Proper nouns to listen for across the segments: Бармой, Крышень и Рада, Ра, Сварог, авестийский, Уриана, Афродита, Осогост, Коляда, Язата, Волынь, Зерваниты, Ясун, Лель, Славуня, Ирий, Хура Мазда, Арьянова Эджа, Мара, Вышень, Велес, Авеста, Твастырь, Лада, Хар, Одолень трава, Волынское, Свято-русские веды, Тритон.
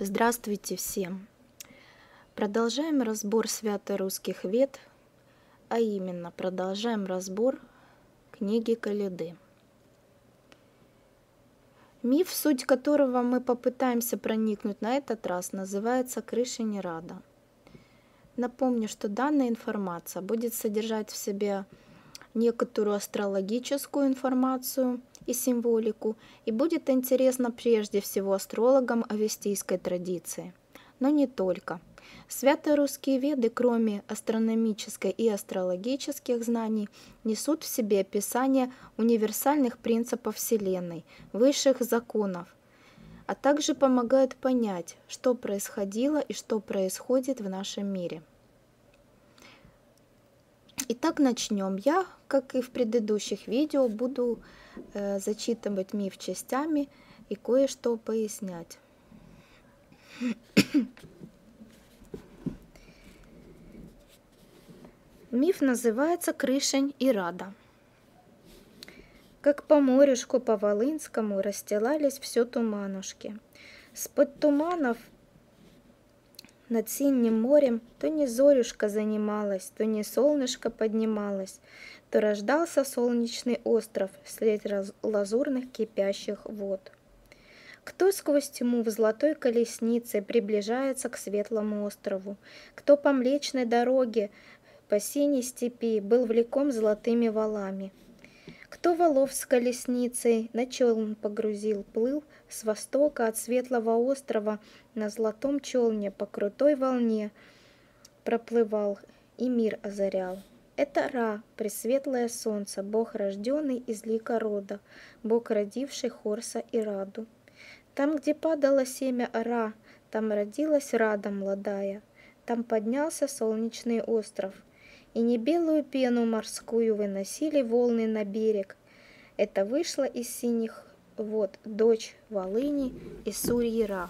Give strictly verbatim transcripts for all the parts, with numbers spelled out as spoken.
Здравствуйте всем! Продолжаем разбор свято-русских вет, а именно продолжаем разбор книги Коляды, миф, суть которого мы попытаемся проникнуть на этот раз, называется «Крышень и Рада». Напомню, что данная информация будет содержать в себе некоторую астрологическую информацию и символику, и будет интересно прежде всего астрологам авестийской традиции, но не только. Свято-русские веды, кроме астрономической и астрологических знаний, несут в себе описание универсальных принципов Вселенной, высших законов, а также помогают понять, что происходило и что происходит в нашем мире. Итак, начнем. Я, как и в предыдущих видео, буду э, зачитывать миф частями и кое-что пояснять. Миф называется «Крышень и Рада». Как по морюшку по Волынскому расстилались все туманушки. С-под туманов над синим морем то не зорюшка занималась, то не солнышко поднималось, то рождался солнечный остров вслед лазурных кипящих вод. Кто сквозь тьму в золотой колеснице приближается к светлому острову, кто по млечной дороге по синей степи был влеком золотыми валами, кто валов с колесницей на челн погрузил, плыл с востока от светлого острова на золотом челне по крутой волне проплывал и мир озарял. Это Ра, пресветлое солнце, бог, рожденный из лика рода, бог, родивший Хорса и Раду. Там, где падало семя Ра, там родилась Рада молодая, там поднялся солнечный остров, и не белую пену морскую выносили волны на берег. Это вышла из синих Вот дочь Волыни и Сурьяра.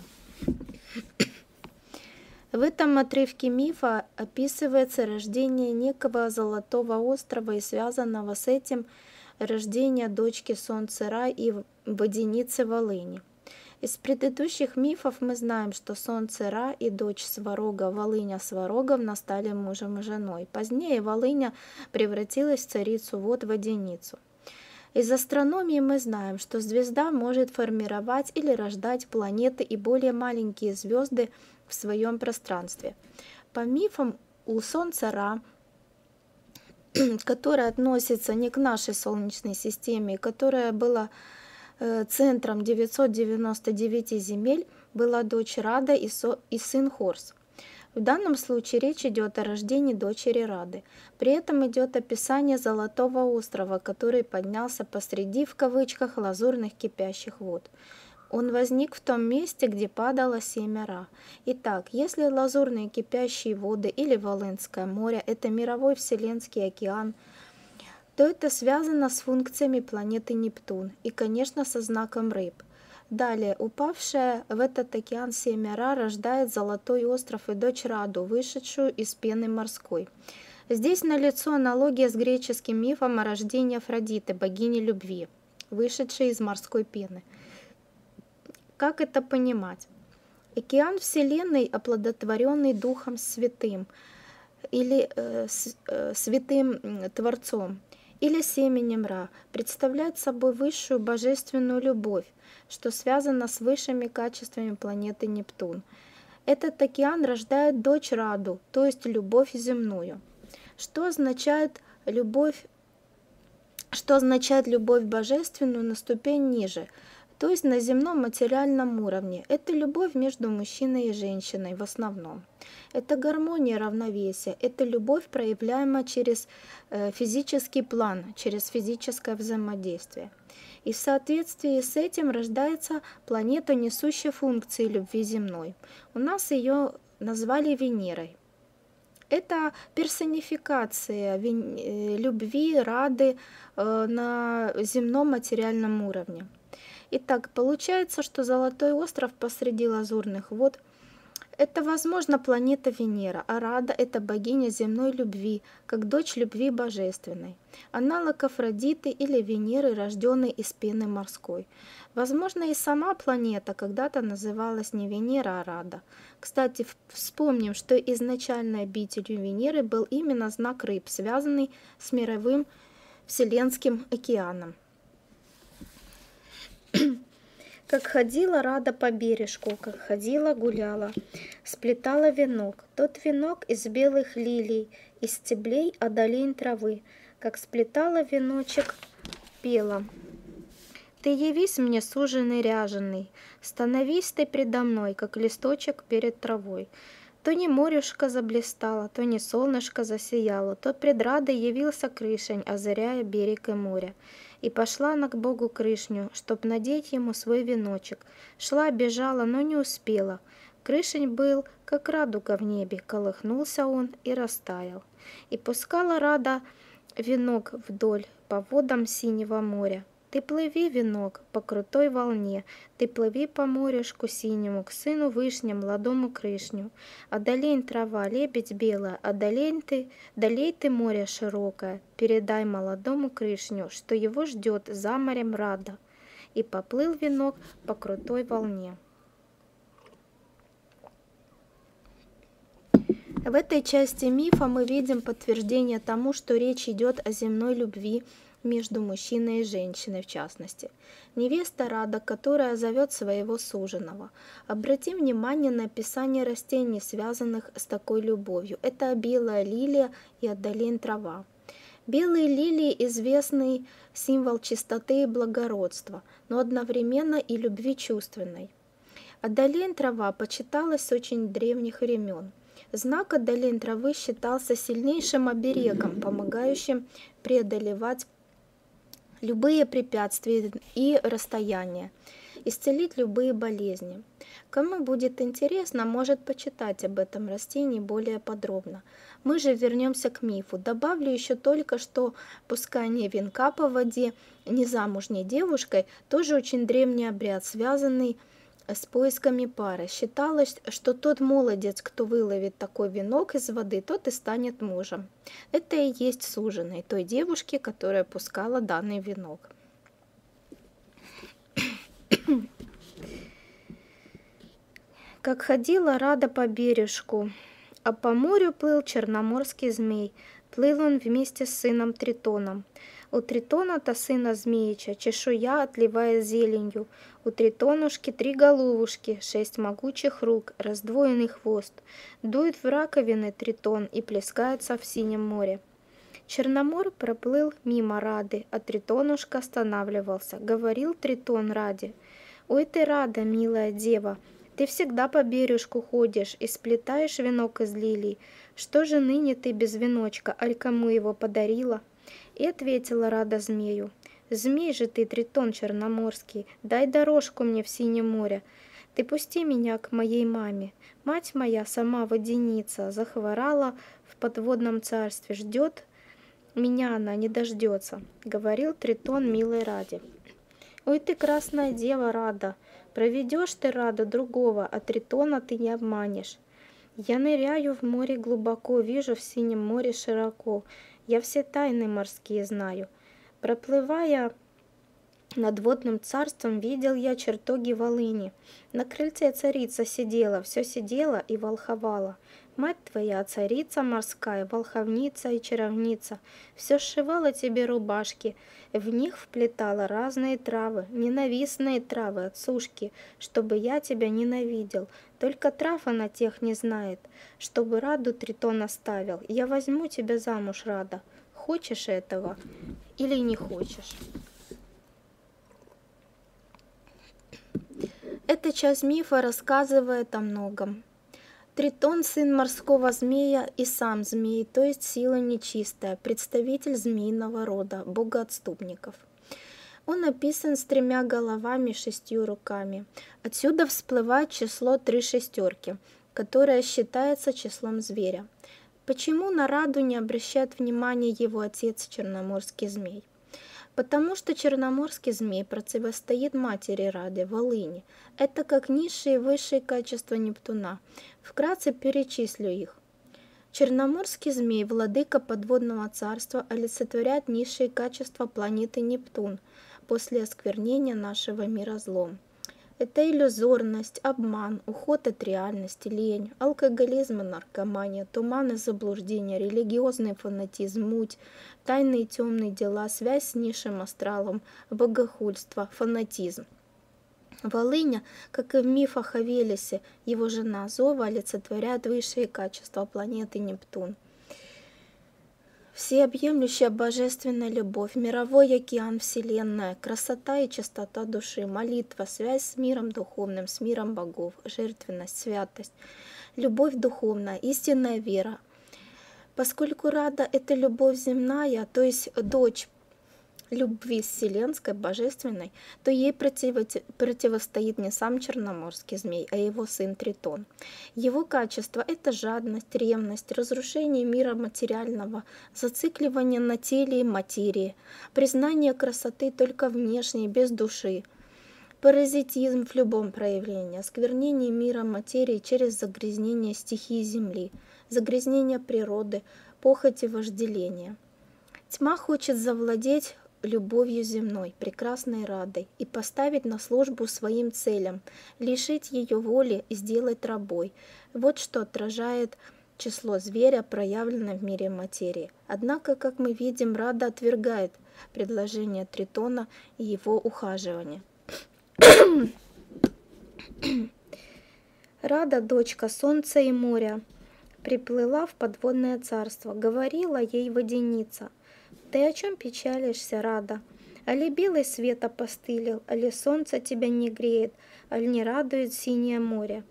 В этом отрывке мифа описывается рождение некого золотого острова и связанного с этим рождение дочки солнца Ра и Одиницы Волыни. Из предыдущих мифов мы знаем, что солнце Ра и дочь Сварога Волыня Свароговна стали мужем и женой. Позднее Волыня превратилась в царицу Вод в Одиницу. Из астрономии мы знаем, что звезда может формировать или рождать планеты и более маленькие звезды в своем пространстве. По мифам у Солнца Ра, которое относится не к нашей Солнечной системе, которое было центром девятисот девяноста девяти земель, была дочь Рада и, со, и сын Хорс. В данном случае речь идет о рождении дочери Рады. При этом идет описание золотого острова, который поднялся посреди, в кавычках, лазурных кипящих вод. Он возник в том месте, где падало семя Ра. Итак, если лазурные кипящие воды или Волынское море – это мировой вселенский океан, то это связано с функциями планеты Нептун и, конечно, со знаком рыб. Далее, упавшая в этот океан семя Ра рождает золотой остров и дочь Раду, вышедшую из пены морской. Здесь налицо аналогия с греческим мифом о рождении Афродиты, богини любви, вышедшей из морской пены. Как это понимать? Океан Вселенной, оплодотворенный Духом Святым или э, с, э, Святым Творцом, или семенем Ра, представляет собой высшую божественную любовь, что связано с высшими качествами планеты Нептун. Этот океан рождает дочь Раду, то есть любовь земную. Что означает любовь, что означает любовь божественную на ступень ниже, то есть на земном материальном уровне. Это любовь между мужчиной и женщиной в основном. Это гармония, равновесие, это любовь, проявляемая через э, физический план, через физическое взаимодействие. И в соответствии с этим рождается планета, несущая функции любви земной. У нас ее назвали Венерой. Это персонификация вен... э, любви, рады э, на земном материальном уровне. Итак, получается, что золотой остров посреди лазурных вод Это, возможно, планета Венера, а Рада – это богиня земной любви, как дочь любви божественной. Аналог Афродиты или Венеры, рожденной из пены морской. Возможно, и сама планета когда-то называлась не Венера, а Рада. Кстати, вспомним, что изначально обителью Венеры был именно знак рыб, связанный с мировым Вселенским океаном. Как ходила Рада по бережку, как ходила гуляла, сплетала венок, тот венок из белых лилий, из стеблей одолень травы, как сплетала веночек, пела. Ты явись мне, суженый ряженый, становись ты предо мной, как листочек перед травой. То не морюшка заблистала, то не солнышко засияло, то пред Радой явился крышень, озаряя берег и море. И пошла она к богу крышню, чтоб надеть ему свой веночек. Шла, бежала, но не успела. Крышень был, как радуга в небе, колыхнулся он и растаял. И пускала Рада венок вдоль по водам синего моря. Ты плыви, венок, по крутой волне, ты плыви по морюшку синему, к сыну вышням, молодому крышню. Одолень трава, лебедь белая, одолень ты, долей ты море широкое, передай молодому крышню, что его ждет за морем Рада. И поплыл венок по крутой волне. В этой части мифа мы видим подтверждение тому, что речь идет о земной любви, между мужчиной и женщиной в частности. Невеста Рада, которая зовет своего суженого. Обратим внимание на описание растений, связанных с такой любовью. Это белая лилия и одолень трава. Белые лилии – известный символ чистоты и благородства, но одновременно и любви чувственной. Одолень трава почиталась с очень древних времен. Знак одолень травы считался сильнейшим оберегом, помогающим преодолевать любые препятствия и расстояния, исцелить любые болезни. Кому будет интересно, может почитать об этом растении более подробно. Мы же вернемся к мифу. Добавлю еще только, что пускание венка по воде незамужней девушкой тоже очень древний обряд, связанный с поисками пары. Считалось, что тот молодец, кто выловит такой венок из воды, тот и станет мужем. Это и есть суженый той девушки, которая пускала данный венок. Как ходила Рада по бережку, а по морю плыл черноморский змей. Плыл он вместе с сыном Тритоном. У Тритона-то, сына Змеича, чешуя, отливая зеленью. У Тритонушки три головушки, шесть могучих рук, раздвоенный хвост. Дует в раковины Тритон и плескается в синем море. Черномор проплыл мимо Рады, а Тритонушка останавливался. Говорил Тритон Раде: «Ой ты, Рада, милая дева, ты всегда по бережку ходишь и сплетаешь венок из лилий. Что же ныне ты без веночка, аль кому его подарила?» И ответила Рада змею: «Змей же ты, Тритон черноморский, дай дорожку мне в синее море. Ты пусти меня к моей маме. Мать моя сама Одиница захворала в подводном царстве, ждет меня она, не дождется», — говорил Тритон милой Раде. «Ой ты, красная дева Рада, проведешь ты, Рада, другого, а Тритона ты не обманешь. Я ныряю в море глубоко, вижу в синем море широко. Я все тайны морские знаю. Проплывая над водным царством, видел я чертоги Волыни. На крыльце царица сидела, все сидела и волховала. Мать твоя, царица морская, волховница и чаровница, все сшивала тебе рубашки, в них вплетала разные травы, ненавистные травы от сушки, чтобы я тебя ненавидел. Только трав она тех не знает, чтобы Раду Тритон оставил. Я возьму тебя замуж, Рада. Хочешь этого или не хочешь?» Эта часть мифа рассказывает о многом. Тритон, сын морского змея, и сам змей, то есть сила нечистая, представитель змеиного рода, богоотступников. Он описан с тремя головами и шестью руками. Отсюда всплывает число три шестерки, которое считается числом зверя. Почему на Раду не обращает внимания его отец, черноморский змей? Потому что черноморский змей противостоит матери Рады, Волыни. Это как низшие и высшие качества Нептуна. Вкратце перечислю их. Черноморский змей, владыка подводного царства, олицетворяет низшие качества планеты Нептун после осквернения нашего мира злом. Это иллюзорность, обман, уход от реальности, лень, алкоголизм и наркомания, туман и заблуждение, религиозный фанатизм, муть, тайные темные дела, связь с низшим астралом, богохульство, фанатизм. Волыня, как и в мифах о Велесе, его жена Зова олицетворяет высшие качества планеты Нептун. Всеобъемлющая божественная любовь, мировой океан, вселенная, красота и чистота души, молитва, связь с миром духовным, с миром богов, жертвенность, святость, любовь духовная, истинная вера. Поскольку Рада — это любовь земная, то есть дочь любви вселенской, божественной, то ей противостоит не сам черноморский змей, а его сын Тритон. Его качество — это жадность, ревность, разрушение мира материального, зацикливание на теле и материи, признание красоты только внешней, без души, паразитизм в любом проявлении, осквернение мира материи через загрязнение стихии земли, загрязнение природы, похоть и вожделение. Тьма хочет завладеть любовью земной, прекрасной Радой, и поставить на службу своим целям, лишить ее воли и сделать рабой. Вот что отражает число зверя, проявленное в мире материи. Однако, как мы видим, Рада отвергает предложение Тритона и его ухаживание. Рада, дочка солнца и моря, приплыла в подводное царство, говорила ей Одиница: «Ты о чем печалишься, Рада? Али белый свет опостылил, али солнце тебя не греет, али не радует синее море?»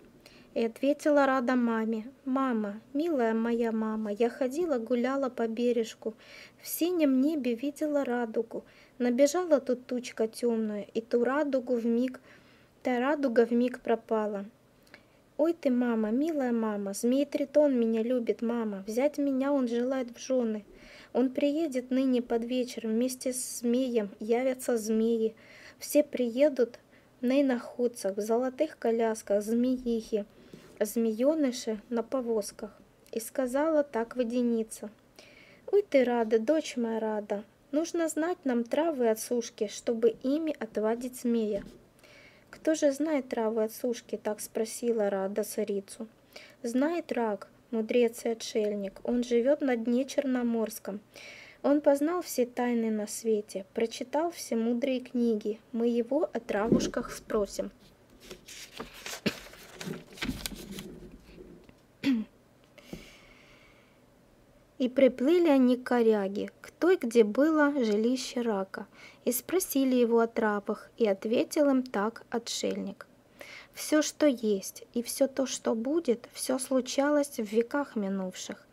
И ответила Рада маме: «Мама, милая моя мама, я ходила, гуляла по бережку, в синем небе видела радугу, набежала тут тучка темную, и ту радугу вмиг, та радуга вмиг пропала. Ой ты, мама, милая мама, змей Тритон меня любит, мама, взять меня он желает в жены. Он приедет ныне под вечер, вместе с змеем явятся змеи. Все приедут на иноходцах, в золотых колясках, змеихи, змееныши на повозках». И сказала так Воденица: «Ой ты, Рада, дочь моя Рада, нужно знать нам травы от сушки, чтобы ими отвадить змея». «Кто же знает травы от сушки?» — так спросила Рада царицу. «Знает рак, мудрец и отшельник, он живет на дне Черноморском. Он познал все тайны на свете, прочитал все мудрые книги. Мы его о травушках спросим». И приплыли они к коряге, к той, где было жилище рака, и спросили его о травах, и ответил им так отшельник: «Все, что есть, и все то, что будет, все случалось в веках минувших.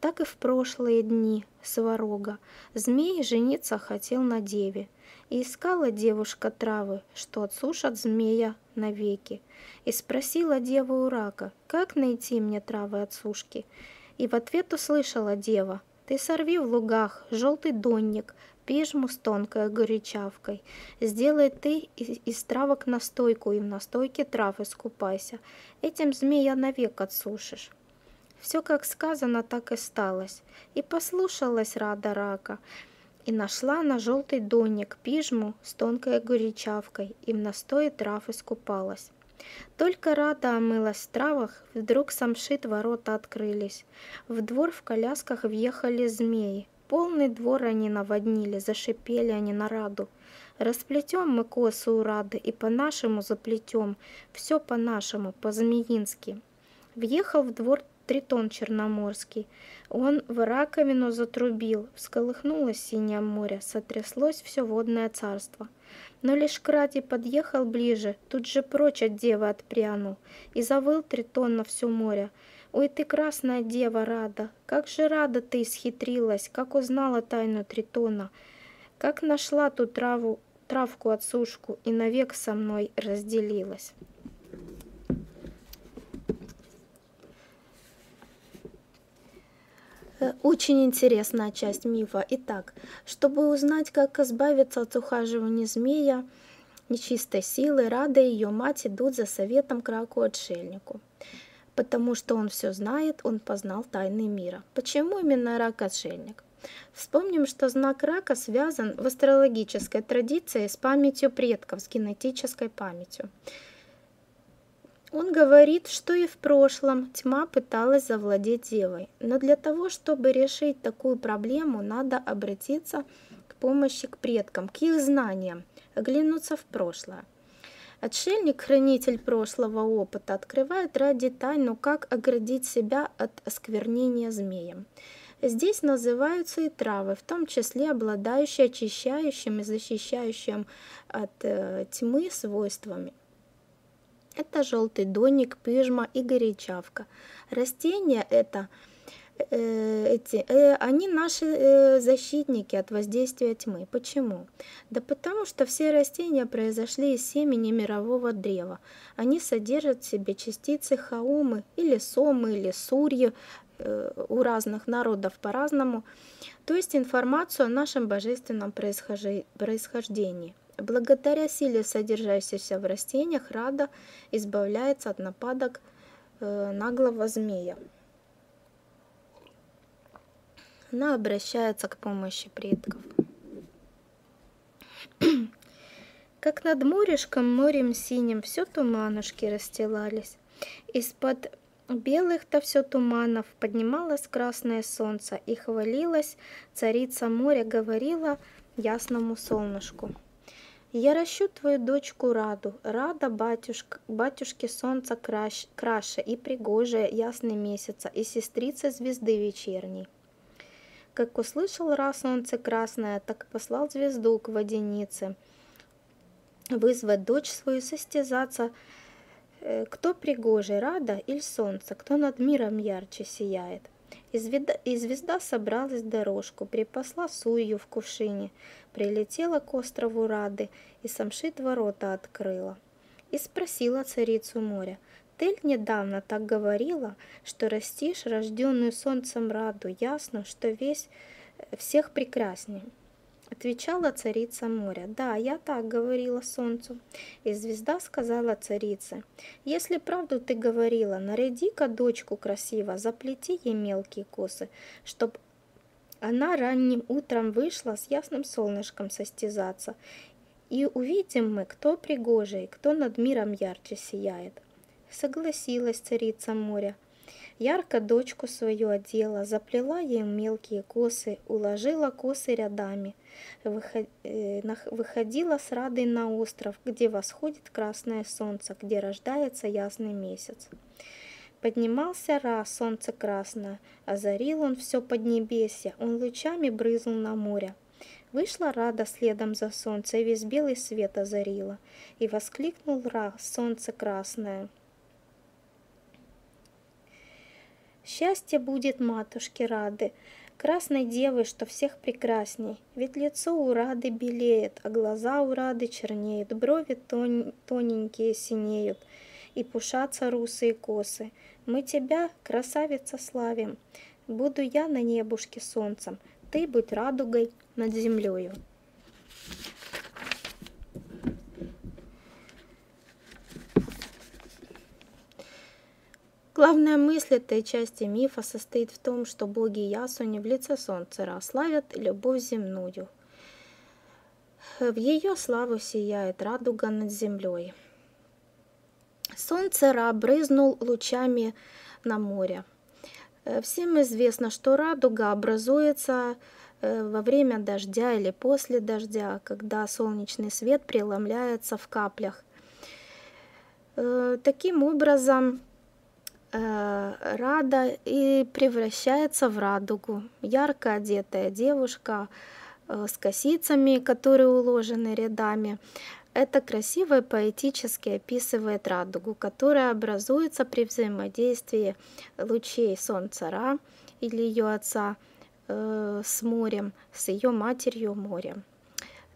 Так и в прошлые дни Сварога змей жениться хотел на деве, и искала девушка травы, что отсушат змея навеки. И спросила дева у рака: «Как найти мне травы от сушки?» И в ответ услышала дева: «Ты сорви в лугах желтый донник, пижму с тонкой горячавкой, сделай ты из травок настойку, и в настойке трав искупайся, этим змея навек отсушишь». Все, как сказано, так и сталось. И послушалась Рада рака, и нашла на желтый донник пижму с тонкой горячавкой, и в настое трав искупалась. Только Рада омылась в травах, вдруг самшит ворота открылись. В двор в колясках въехали змеи. Полный двор они наводнили, зашипели они на Раду: «Расплетем мы косы у Рады и по-нашему заплетем, все по-нашему, по-змеински». Въехал в двор Тритон черноморский. Он в раковину затрубил, всколыхнулось синее море, сотряслось все водное царство. Но лишь к Раде подъехал ближе, тут же прочь от девы отпрянул, и завыл Тритон на все море: «Ой ты, красная дева Рада, как же рада ты исхитрилась, как узнала тайну Тритона, как нашла ту траву, травку от сушку и навек со мной разделилась». Очень интересная часть мифа. Итак, чтобы узнать, как избавиться от ухаживания змея, нечистой силы, Рада и ее мать идут за советом к раку-отшельнику, потому что он все знает, он познал тайны мира. Почему именно рак-отшельник? Вспомним, что знак рака связан в астрологической традиции с памятью предков, с генетической памятью. Он говорит, что и в прошлом тьма пыталась завладеть девой, но для того, чтобы решить такую проблему, надо обратиться к помощи к предкам, к их знаниям, оглянуться в прошлое. Отшельник, хранитель прошлого опыта, открывает ради тайну, как оградить себя от осквернения змеем. Здесь называются и травы, в том числе обладающие очищающим и защищающим от э, тьмы свойствами. Это желтый доник, пыжма и горячавка. Растения это, э, эти, э, они наши э, защитники от воздействия тьмы. Почему? Да потому что все растения произошли из семени мирового древа. Они содержат в себе частицы хаумы или сомы, или сурьи, у разных народов по-разному, то есть информацию о нашем божественном происхождении. Благодаря силе, содержащейся в растениях, Рада избавляется от нападок наглого змея. Она обращается к помощи предков. Как над морюшком, морем синим, все туманушки расстилались. Из-под белых-то все туманов поднималось красное солнце, и хвалилась царица моря, говорила ясному солнышку: «Я ращу твою дочку Раду, Рада батюшка, батюшке солнца краш, краше и пригожее ясный месяца, и сестрица звезды вечерней». Как услышал Ра солнце красное, так послал звезду к Одинице, вызвать дочь свою состязаться, кто пригожий, Рада или солнце, кто над миром ярче сияет. И звезда, и звезда собралась в дорожку, припасла сую в кувшине, прилетела к острову Рады и Самшит ворота открыла. И спросила царицу моря: «Ты недавно так говорила, что растишь рожденную солнцем Раду, ясно, что весь всех прекрасней?» Отвечала царица моря: «Да, я так говорила солнцу». И звезда сказала царице: «Если правду ты говорила, наряди-ка дочку красиво, заплети ей мелкие косы, чтоб она ранним утром вышла с ясным солнышком состязаться. И увидим мы, кто пригожий, кто над миром ярче сияет». Согласилась царица моря. Ярко дочку свою одела, заплела ей мелкие косы, уложила косы рядами, выходила с Радой на остров, где восходит красное солнце, где рождается ясный месяц. Поднимался Ра, солнце красное, озарил он все поднебесье, он лучами брызнул на море. Вышла Рада следом за солнце, и весь белый свет озарила, и воскликнул Ра, солнце красное: «Счастье будет матушке Рады, красной девы, что всех прекрасней. Ведь лицо у Рады белеет, а глаза у Рады чернеют, брови тон... тоненькие синеют, и пушатся русые косы. Мы тебя, красавица, славим. Буду я на небушке солнцем, ты будь радугой над землею». Главная мысль этой части мифа состоит в том, что боги Ясуни в лице солнца Ра славят любовь земную. В ее славу сияет радуга над землей. Солнце Ра брызнул лучами на море. Всем известно, что радуга образуется во время дождя или после дождя, когда солнечный свет преломляется в каплях. Таким образом, Рада и превращается в радугу. Ярко одетая девушка с косицами, которые уложены рядами. Это красиво и поэтически описывает радугу, которая образуется при взаимодействии лучей солнца Ра или ее отца с морем, с ее матерью морем.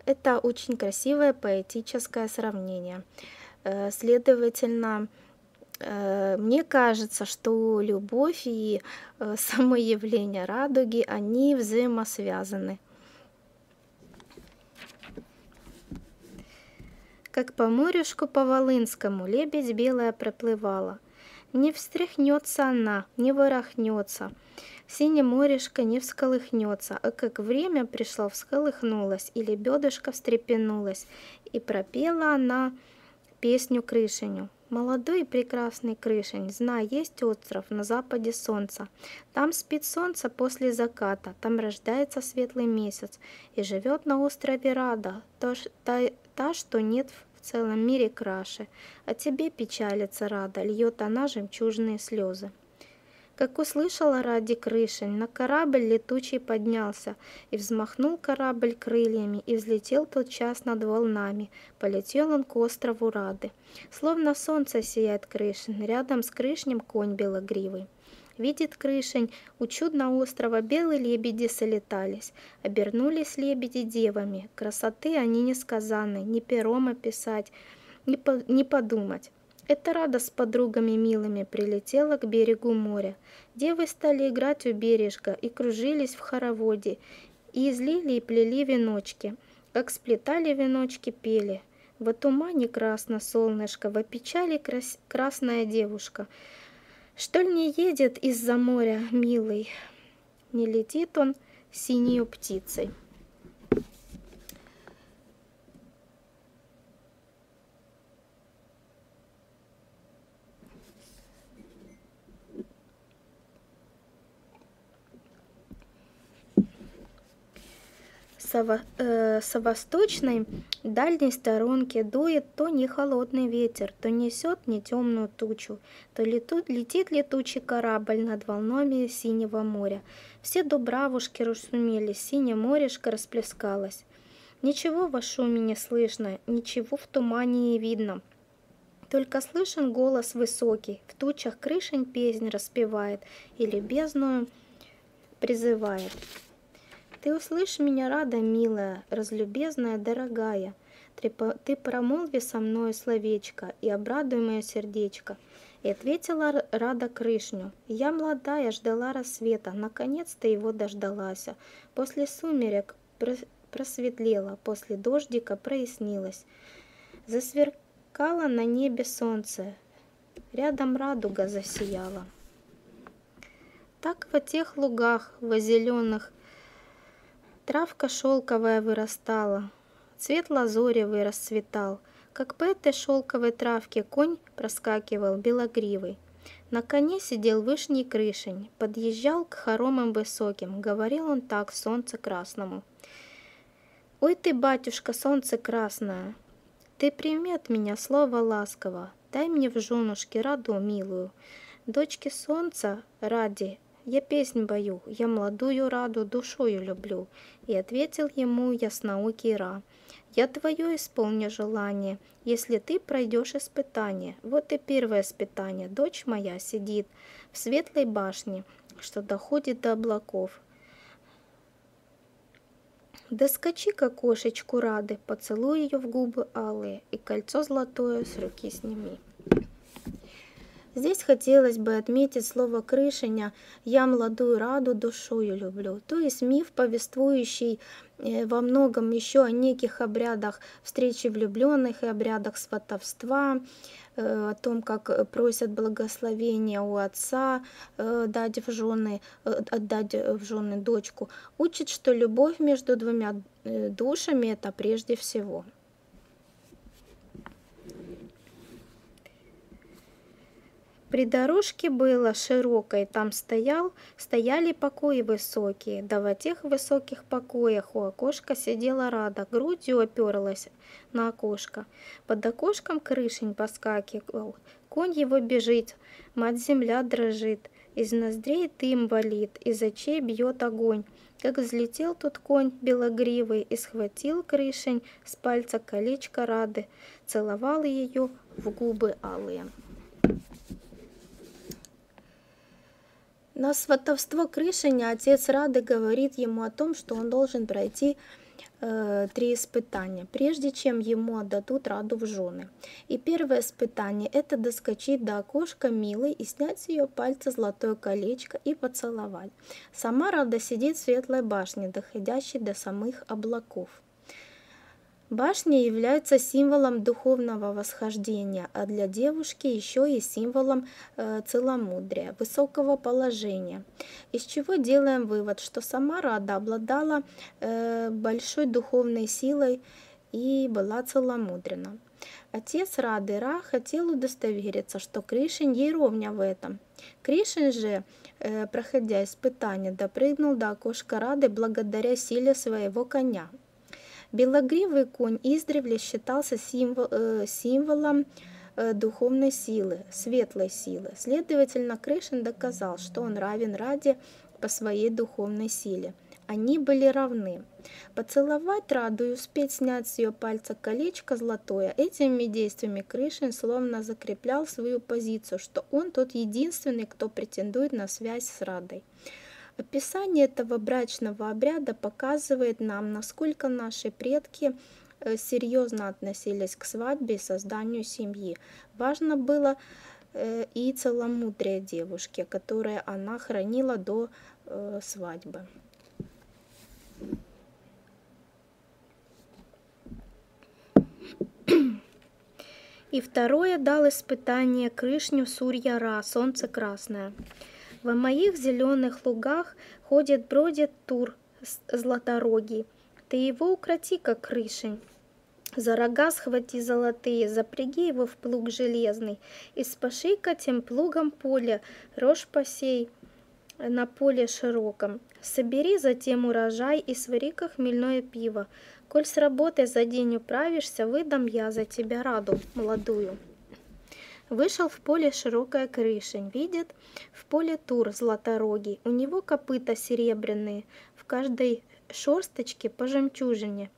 Это очень красивое поэтическое сравнение. Следовательно, Мне кажется, что любовь и само явление радуги, они взаимосвязаны. Как по морюшку по Волынскому лебедь белая проплывала. Не встряхнется она, не ворохнется, синее морюшко не всколыхнется, а как время пришло, всколыхнулась, и лебедушка встрепенулась, и пропела она песню Крышеню. Молодой и прекрасный Крышень, знай, есть остров на западе солнца. Там спит солнце после заката, там рождается светлый месяц, и живет на острове Рада, та, та, что нет в целом мире краше. О тебе печалится Рада, льет она жемчужные слезы. Как услышала Ради Крышень, на корабль летучий поднялся, и взмахнул корабль крыльями, и взлетел тотчас над волнами, полетел он к острову Рады. Словно солнце сияет Крышень, рядом с Крышнем конь белогривый. Видит Крышень, у чудного острова белые лебеди солетались, обернулись лебеди девами, красоты они несказаны, ни пером описать, ни, по, ни подумать. Эта Рада с подругами милыми прилетела к берегу моря. Девы стали играть у бережка и кружились в хороводе, и излили и плели веночки. Как сплетали веночки, пели. Во тумане красно солнышко, во печали крас красная девушка. Что ли не едет из-за моря, милый? Не летит он синею птицей. Со восточной дальней сторонки дует то не холодный ветер, то несет не темную тучу, то летут, летит летучий корабль над волнами синего моря. Все дубравушки расшумелись, синее морешко расплескалось. Ничего во шуме не слышно, ничего в тумане не видно. Только слышен голос высокий, в тучах Крышень песнь распевает и любезную призывает. Ты услышь меня, Рада милая, разлюбезная, дорогая. Ты промолви со мною словечко и обрадуй мое сердечко. И ответила Рада Крышню: я молодая, ждала рассвета, наконец-то его дождалась. После сумерек просветлела, после дождика прояснилось. Засверкало на небе солнце, рядом радуга засияла. Так во тех лугах, во зеленых, травка шелковая вырастала, цвет лазоревый расцветал, как по этой шелковой травке конь проскакивал белогривый. На коне сидел Вышний Крышень, подъезжал к хоромам высоким, говорил он так солнце красному. «Ой ты, батюшка, солнце красное, ты прими от меня слово ласково, дай мне в женушке Раду милую, дочке солнца Ради, я песнь бою, я молодую Раду душою люблю». И ответил ему ясноокий Ра: я твое исполню желание, если ты пройдешь испытание. Вот и первое испытание. Дочь моя сидит в светлой башне, что доходит до облаков. Доскочи к окошечку Рады, поцелуй ее в губы алые, и кольцо золотое с руки сними. Здесь хотелось бы отметить слово Крышеня «я молодую Раду душою люблю», то есть миф, повествующий во многом еще о неких обрядах встречи влюбленных и обрядах сватовства, о том, как просят благословения у отца дать в жены, отдать в жены дочку, учит, что любовь между двумя душами – это прежде всего. При дорожке было широкой, там стоял, стояли покои высокие, да во тех высоких покоях у окошка сидела Рада, грудью оперлась на окошко. Под окошком Крышень поскакивал, конь его бежит, мать-земля дрожит, из ноздрей дым валит, из очей бьет огонь. Как взлетел тут конь белогривый и схватил Крышень с пальца колечко Рады, целовал ее в губы алые. На сватовство Крышеня отец Рады говорит ему о том, что он должен пройти э, три испытания, прежде чем ему отдадут Раду в жены. И первое испытание — это доскочить до окошка милой и снять с ее пальца золотое колечко и поцеловать. Сама Рада сидит в светлой башне, доходящей до самых облаков. Башня является символом духовного восхождения, а для девушки еще и символом э, целомудрия, высокого положения. Из чего делаем вывод, что сама Рада обладала э, большой духовной силой и была целомудрена. Отец Рады, Ра, хотел удостовериться, что Крышень ей ровня в этом. Крышень же, э, проходя испытание, допрыгнул до окошка Рады благодаря силе своего коня. Белогривый конь издревле считался символ, э, символом э, духовной силы, светлой силы. Следовательно, Крышень доказал, что он равен Раде по своей духовной силе. Они были равны. Поцеловать Раду и успеть снять с ее пальца колечко золотое — этими действиями Крышень словно закреплял свою позицию, что он тот единственный, кто претендует на связь с Радой. Описание этого брачного обряда показывает нам, насколько наши предки серьезно относились к свадьбе и созданию семьи. Важно было и целомудрие девушки, которое она хранила до свадьбы. И второе дал испытание Крышню Сурьяра, солнце красное. Во моих зеленых лугах ходит-бродит Тур златорогий. Ты его укроти, как Крышень. За рога схвати золотые, запряги его в плуг железный. И спаши-ка тем плугом поле, рожь посей на поле широком. Собери затем урожай и свари-ка хмельное пиво. Коль с работой за день управишься, выдам я за тебя Раду молодую. Вышел в поле широкая Крышень, видит в поле Тур златорогий, у него копыта серебряные, в каждой шорсточке по жемчужине.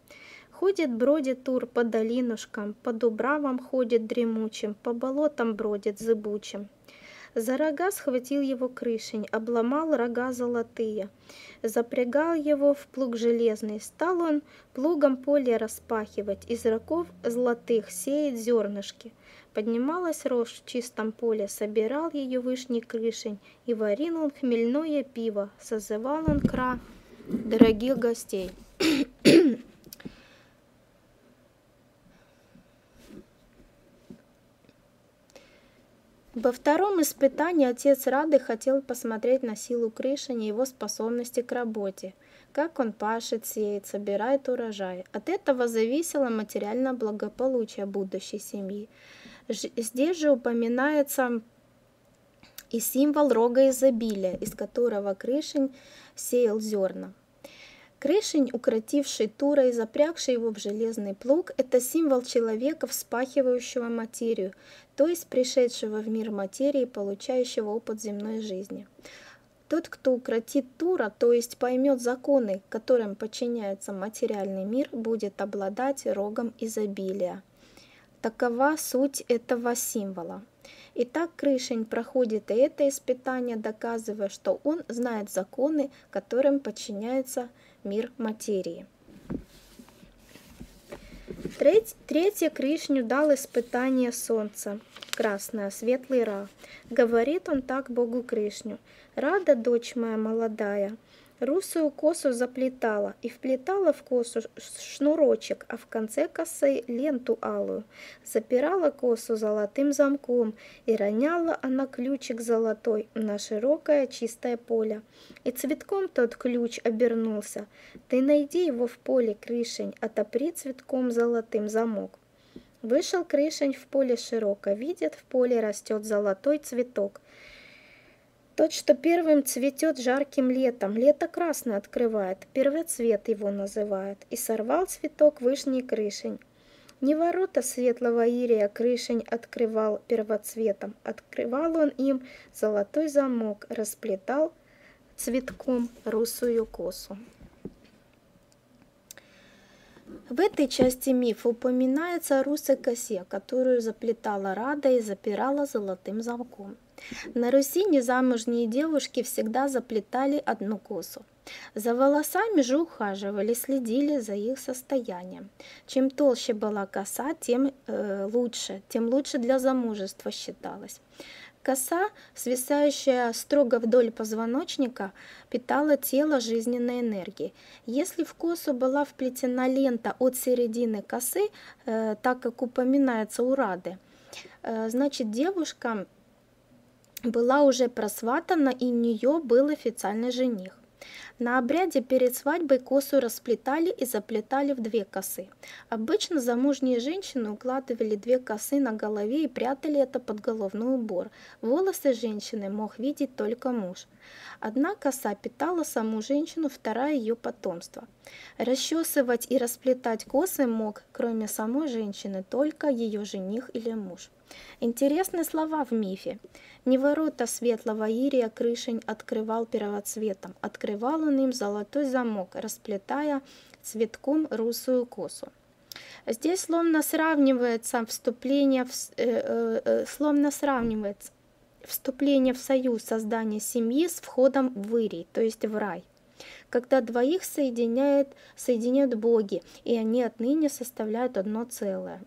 Ходит, бродит Тур по долинушкам, по дубравам ходит дремучим, по болотам бродит зыбучим. За рога схватил его Крышень, обломал рога золотые, запрягал его в плуг железный, стал он плугом поле распахивать, из рогов золотых сеет зернышки. Поднималась рожь в чистом поле, собирал ее вышний Крышень, и варил он хмельное пиво, созывал он кра дорогих гостей. Во втором испытании отец Рады хотел посмотреть на силу Крышеня и его способности к работе, как он пашет, сеет, собирает урожай. От этого зависело материальное благополучие будущей семьи. Здесь же упоминается и символ рога изобилия, из которого Крышень сеял зерна. Крышень, укротивший Тура и запрягший его в железный плуг, это символ человека, вспахивающего материю, то есть пришедшего в мир материи и получающего опыт земной жизни. Тот, кто укротит Тура, то есть поймет законы, которым подчиняется материальный мир, будет обладать рогом изобилия. Такова суть этого символа. Итак, Крышень проходит и это испытание, доказывая, что он знает законы, которым подчиняется мир материи. Третье Крышню дал испытание солнца, красное, светлый Ра. Говорит он так богу Крышню: «Рада, дочь моя молодая, русую косу заплетала и вплетала в косу шнурочек, а в конце косы ленту алую. Запирала косу золотым замком, и роняла она ключик золотой на широкое чистое поле. И цветком тот ключ обернулся. Ты найди его в поле, Крышень, отопри цветком золотым замок». Вышел Крышень в поле широко, видит, в поле растет золотой цветок. Тот, что первым цветет жарким летом, лето красное открывает, первоцвет его называют, и сорвал цветок вышний Крышень. Не ворота светлого Ирия Крышень открывал первоцветом, открывал он им золотой замок, расплетал цветком русую косу. В этой части мифа упоминается о русой косе, которую заплетала Рада и запирала золотым замком. На Руси незамужние девушки всегда заплетали одну косу. За волосами же ухаживали, следили за их состоянием. Чем толще была коса, тем э, лучше, тем лучше для замужества считалось. Коса, свисающая строго вдоль позвоночника, питала тело жизненной энергией. Если в косу была вплетена лента от середины косы, э, так как упоминается у Рады, э, значит девушка была уже просватана и у нее был официальный жених. На обряде перед свадьбой косу расплетали и заплетали в две косы. Обычно замужние женщины укладывали две косы на голове и прятали это под головной убор. Волосы женщины мог видеть только муж. Одна коса питала саму женщину, вторая ее потомство. Расчесывать и расплетать косы мог, кроме самой женщины, только ее жених или муж. Интересные слова в мифе. Не ворота светлого Ирия Крышень открывал первоцветом, открывал он им золотой замок, расплетая цветком русую косу. Здесь словно сравнивается вступление в, э, э, словно сравнивается вступление в союз, создание семьи с входом в Ирий, то есть в рай, когда двоих соединяет, соединяют боги, и они отныне составляют одно целое.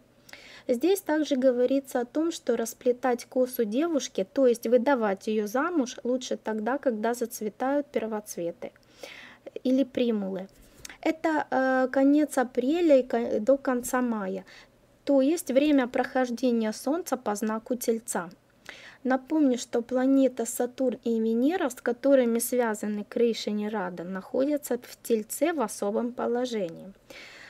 Здесь также говорится о том, что расплетать косу девушки, то есть выдавать ее замуж, лучше тогда, когда зацветают первоцветы или примулы. Это э, конец апреля и до конца мая, то есть время прохождения Солнца по знаку Тельца. Напомню, что планета Сатурн и Венера, с которыми связаны Крышень и Рада, находятся в Тельце в особом положении.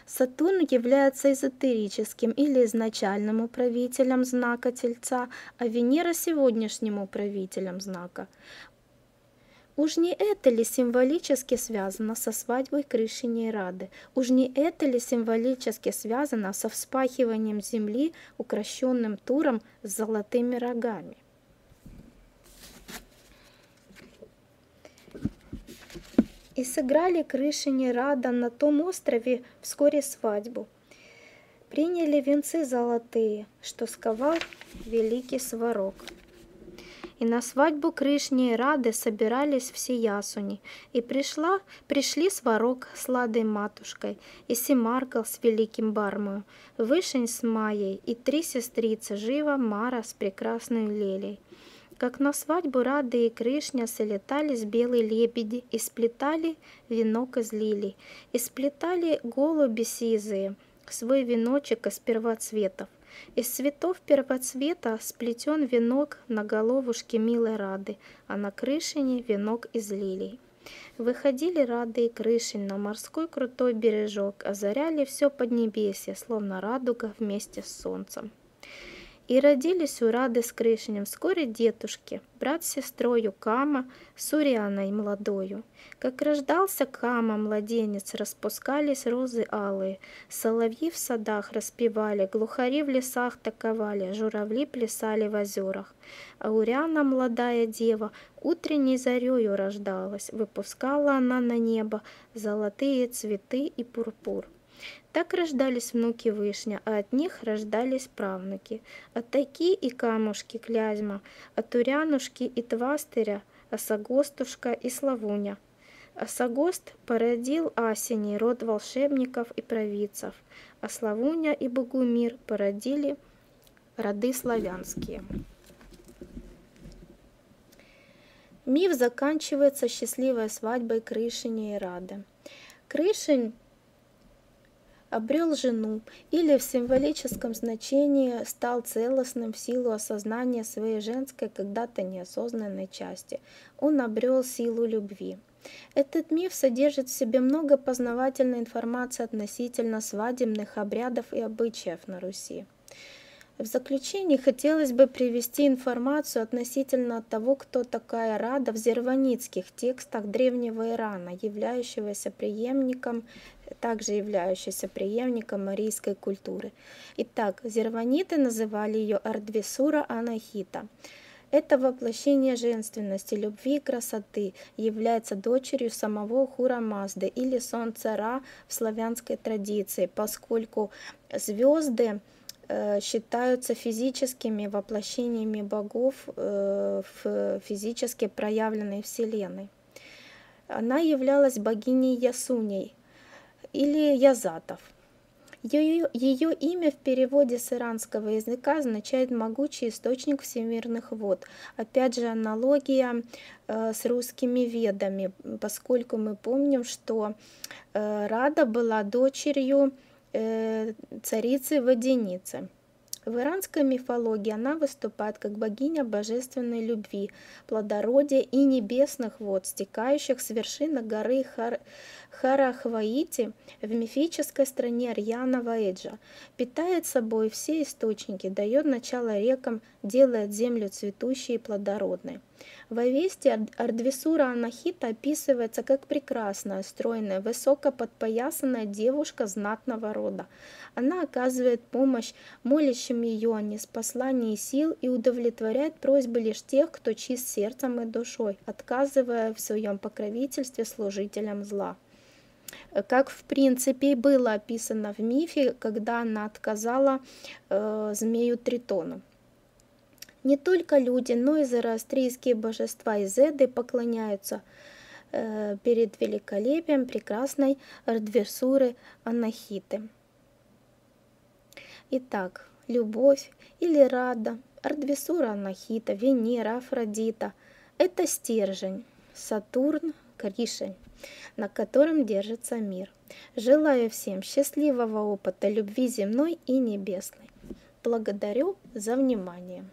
Сатурн является эзотерическим или изначальным управителем знака Тельца, а Венера сегодняшним управителем знака. Уж не это ли символически связано со свадьбой Крышени и Рады? Уж не это ли символически связано со вспахиванием земли, укращенным Туром с золотыми рогами? И сыграли Крышень и Рада на том острове вскоре свадьбу. Приняли венцы золотые, что сковал великий Сварог. И на свадьбу Крышни и Рады собирались все ясуни. И пришла, пришли Сварог с Ладой матушкой, и Семаркал с великим Бармою, Вышень с Майей, и три сестрицы Жива, Мара с прекрасной Лелей. Как на свадьбу Рады и Крышня солетались белые лебеди, и сплетали венок из лилий, и сплетали голуби сизые свой веночек из первоцветов. Из цветов первоцвета сплетен венок на головушке милой Рады, а на Крышине венок из лилий. Выходили Рады и Крышень на морской крутой бережок, озаряли все поднебесье, словно радуга вместе с солнцем. И родились у Рады с Крышенем вскоре детушки, брат с сестрою Кама, с Урианой молодою. Как рождался Кама, младенец, распускались розы алые, соловьи в садах распевали, глухари в лесах таковали, журавли плясали в озерах. А Уриана, молодая дева, утренней зарею рождалась, выпускала она на небо золотые цветы и пурпур. Так рождались внуки Вышня, а от них рождались правнуки. От Таки и Камушки Клязьма, от Урянушки и Твастыря, Осогостушка и Славуня. Осогост породил Асени, род волшебников и провидцев, а Славуня и Богумир породили роды славянские. Миф заканчивается счастливой свадьбой Крышеня и Рады. Крышень обрел жену, или в символическом значении стал целостным в силу осознания своей женской, когда-то неосознанной части. Он обрел силу любви. Этот миф содержит в себе много познавательной информации относительно свадебных обрядов и обычаев на Руси. В заключение хотелось бы привести информацию относительно того, кто такая Рада в зерваницких текстах древнего Ирана, являющегося преемником, также являющегося преемником марийской культуры. Итак, зерваниты называли ее Ардвесура Анахита. Это воплощение женственности, любви и красоты, является дочерью самого Хура Мазды или солнца Ра в славянской традиции, поскольку звезды считаются физическими воплощениями богов в физически проявленной Вселенной. Она являлась богиней Ясуней или Язатов. Ее, ее имя в переводе с иранского языка означает «могучий источник всемирных вод». Опять же, аналогия э, с русскими ведами, поскольку мы помним, что э, Рада была дочерью э, царицы Одиницы. В иранской мифологии она выступает как богиня божественной любви, плодородия и небесных вод, стекающих с вершины горы Хар... Харахваити в мифической стране Арьянова Эджа. Питает собой все источники, дает начало рекам, делает землю цветущей и плодородной. В Авесте Ардвесура Анахита описывается как прекрасная, стройная, высоко подпоясанная девушка знатного рода. Она оказывает помощь молящим ее о неспослании сил и удовлетворяет просьбы лишь тех, кто чист сердцем и душой, отказывая в своем покровительстве служителям зла. Как в принципе и было описано в мифе, когда она отказала э, змею Тритону. Не только люди, но и зороастрийские божества и зеды поклоняются э, перед великолепием прекрасной Ардвесуры Анахиты. Итак, любовь или Рада, Ардвесура Анахита, Венера, Афродита – это стержень, Сатурн, Крышень, на котором держится мир. Желаю всем счастливого опыта любви земной и небесной. Благодарю за внимание.